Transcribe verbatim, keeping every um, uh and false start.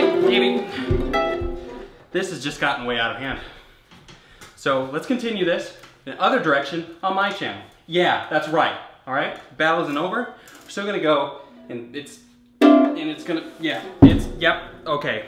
Maybe. This has just gotten way out of hand. So let's continue this in the other direction on my channel. Yeah, that's right. All right, battle isn't over. We're still gonna go, and it's, and it's gonna, yeah, it's, yep, okay.